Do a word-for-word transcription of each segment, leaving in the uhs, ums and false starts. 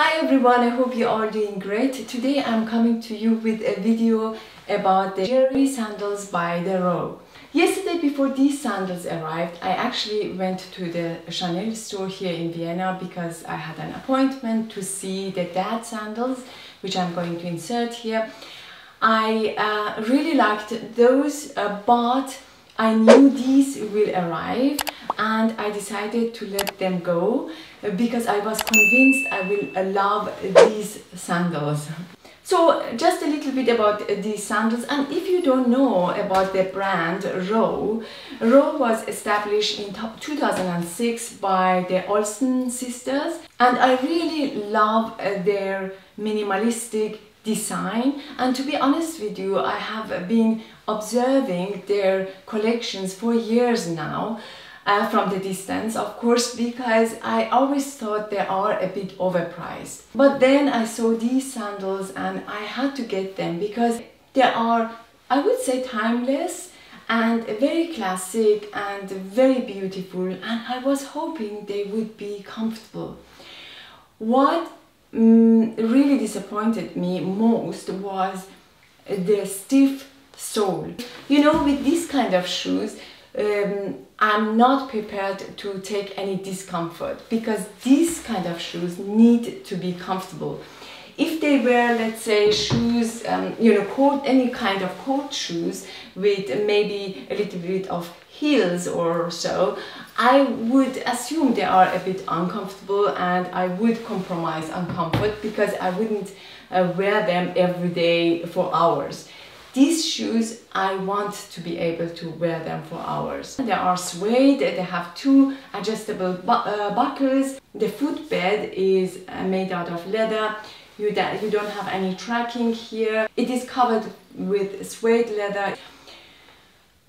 Hi everyone, I hope you are doing great. Today I'm coming to you with a video about the Geri Sandals by The Row. Yesterday, before these sandals arrived, I actually went to the Chanel store here in Vienna because I had an appointment to see the dad sandals, which I'm going to insert here. I uh, really liked those, uh, but I knew these will arrive and I decided to let them go because I was convinced I will love these sandals. So just a little bit about these sandals, and if you don't know about the brand Row, Row was established in two thousand six by the Olsen sisters, and I really love their minimalistic design. And to be honest with you, I have been observing their collections for years now, uh, from the distance, of course, because I always thought they are a bit overpriced. But then I saw these sandals and I had to get them because they are, I would say, timeless and very classic and very beautiful, and I was hoping they would be comfortable. What Mm, really disappointed me most was the stiff sole. You know, with this kind of shoes, um, I'm not prepared to take any discomfort because these kind of shoes need to be comfortable. If they were, let's say, shoes, um, you know, court, any kind of court shoes with maybe a little bit of heels or so, I would assume they are a bit uncomfortable and I would compromise on comfort because I wouldn't uh, wear them every day for hours. These shoes, I want to be able to wear them for hours. They are suede, they have two adjustable bu uh, buckles. The footbed is uh, made out of leather. You, you don't have any tracking here. It is covered with suede leather.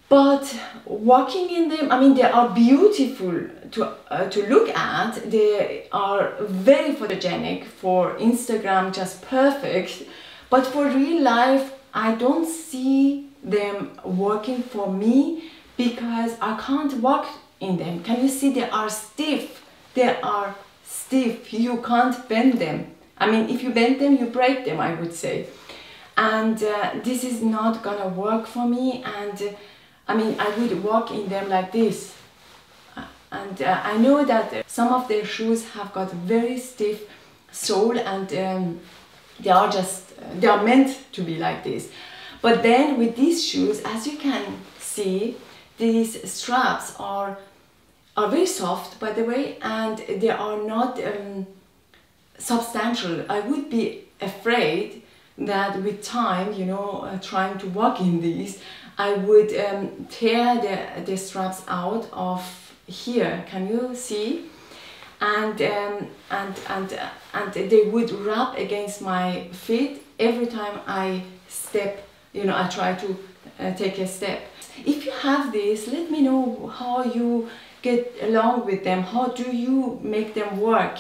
But walking in them, I mean, they are beautiful to, uh, to look at. They are very photogenic for Instagram, just perfect. But for real life, I don't see them working for me because I can't walk in them. Can you see? They are stiff. They are stiff. You can't bend them. I mean, if you bend them, you break them, I would say. And uh, this is not gonna work for me. And uh, I mean, I would walk in them like this. And uh, I know that some of their shoes have got very stiff sole, and um, they are just, they are meant to be like this. But then with these shoes, as you can see, these straps are, are very soft, by the way, and they are not um, substantial. I would be afraid that with time, you know, uh, trying to walk in these, I would um, tear the, the straps out of here. Can you see? And um, and and uh, and they would rub against my feet every time I step. You know, I try to uh, take a step. If you have this, let me know how you get along with them. How do you make them work?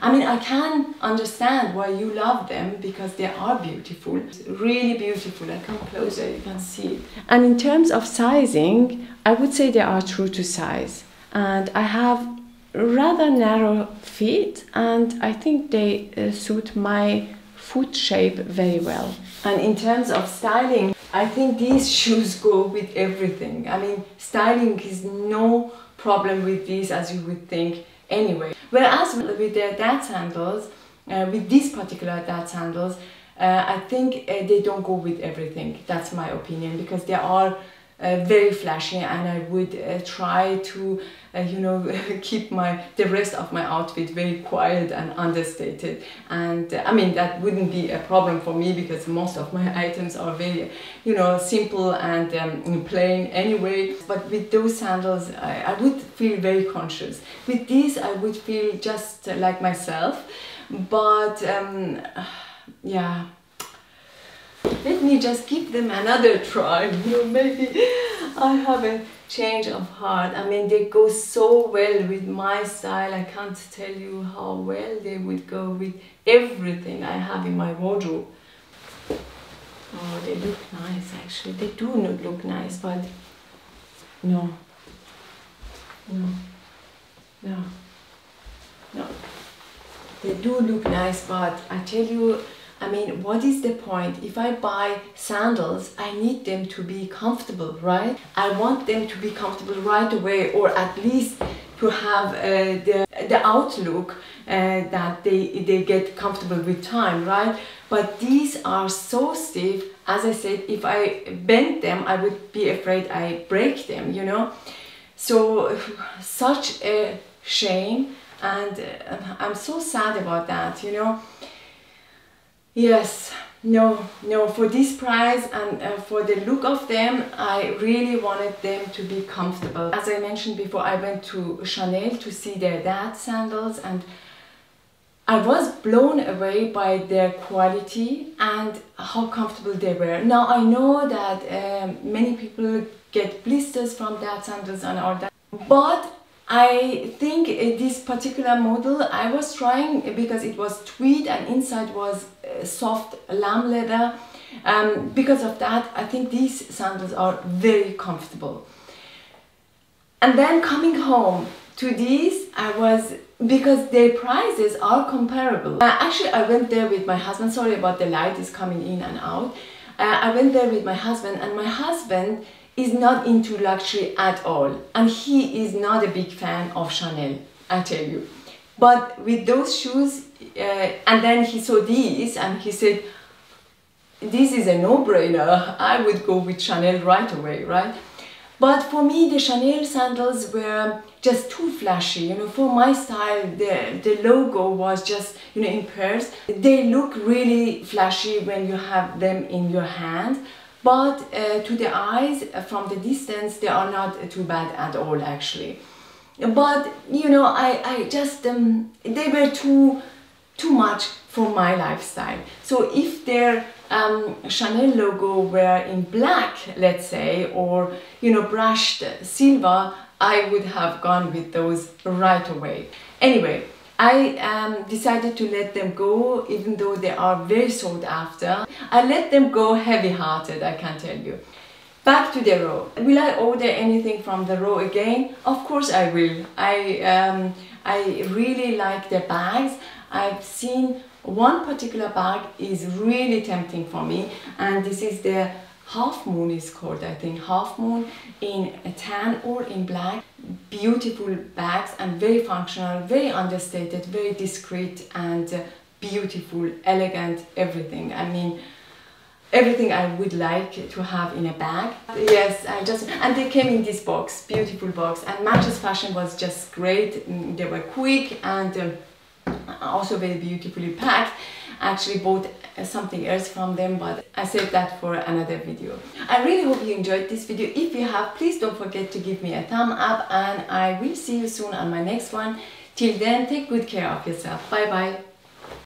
I mean, I can understand why you love them because they are beautiful, really beautiful. I come closer, you can see it. And in terms of sizing, I would say they are true to size. And I have rather narrow feet, and I think they uh, suit my foot shape very well. And in terms of styling, I think these shoes go with everything. I mean, styling is no problem with these, as you would think. Anyway, whereas with their dad sandals, uh, with these particular dad sandals, uh, I think uh, they don't go with everything. That's my opinion, because they are uh, very flashy, and I would uh, try to, uh, you know, keep my the rest of my outfit very quiet and understated. And uh, I mean, that wouldn't be a problem for me because most of my items are very, you know, simple and um, plain anyway. But with those sandals, I, I would feel very conscious. With these, I would feel just like myself. But um, yeah, let me just give them another try. You know, maybe I have a change of heart. I mean, they go so well with my style. I can't tell you how well they would go with everything I have in my wardrobe. Oh, they look nice, actually. They do not look nice, but no. No. No. No. They do look nice, but I tell you, I mean, what is the point? If I buy sandals, I need them to be comfortable, right? I want them to be comfortable right away, or at least to have uh, the, the outlook uh, that they, they get comfortable with time, right? But these are so stiff. As I said, if I bent them, I would be afraid I break them, you know? So, such a shame, and uh, I'm so sad about that, you know? Yes, no, no, for this price and uh, for the look of them, I really wanted them to be comfortable. As I mentioned before, I went to Chanel to see their dad sandals, and I was blown away by their quality and how comfortable they were. Now, I know that um, many people get blisters from dad sandals and all that, but I think this particular model I was trying, because it was tweed and inside was soft lamb leather, um, because of that I think these sandals are very comfortable. And then coming home to these, I was, because their prices are comparable. Uh, actually, I went there with my husband. Sorry about the light is coming in and out. Uh, I went there with my husband, and my husband is not into luxury at all, and he is not a big fan of Chanel, I tell you. But with those shoes, uh, and then he saw these and he said, this is a no-brainer, I would go with Chanel right away, right? But for me, the Chanel sandals were just too flashy, you know, for my style. The, the logo was just, you know, in pairs. They look really flashy when you have them in your hand, but uh, to the eyes, from the distance, they are not too bad at all, actually. But, you know, I, I just, um, they were too, too much for my lifestyle. So if their um, Chanel logo were in black, let's say, or, you know, brushed silver, I would have gone with those right away. Anyway, I um, decided to let them go, even though they are very sought after. I let them go heavy-hearted, I can tell you. Back to The Row. Will I order anything from The Row again? Of course I will. I, um, I really like their bags. I've seen one particular bag is really tempting for me, and this is the Half Moon is called, I think, Half Moon, in tan or in black. Beautiful bags and very functional, very understated, very discreet, and uh, beautiful, elegant, everything. I mean, everything I would like to have in a bag. Yes, I just, and they came in this box, beautiful box, and MatchesFashion was just great. They were quick and um, also very beautifully packed. Actually bought something else from them, but I saved that for another video. I really hope you enjoyed this video. If you have, please don't forget to give me a thumb up, and I will see you soon on my next one. Till then, take good care of yourself. Bye bye.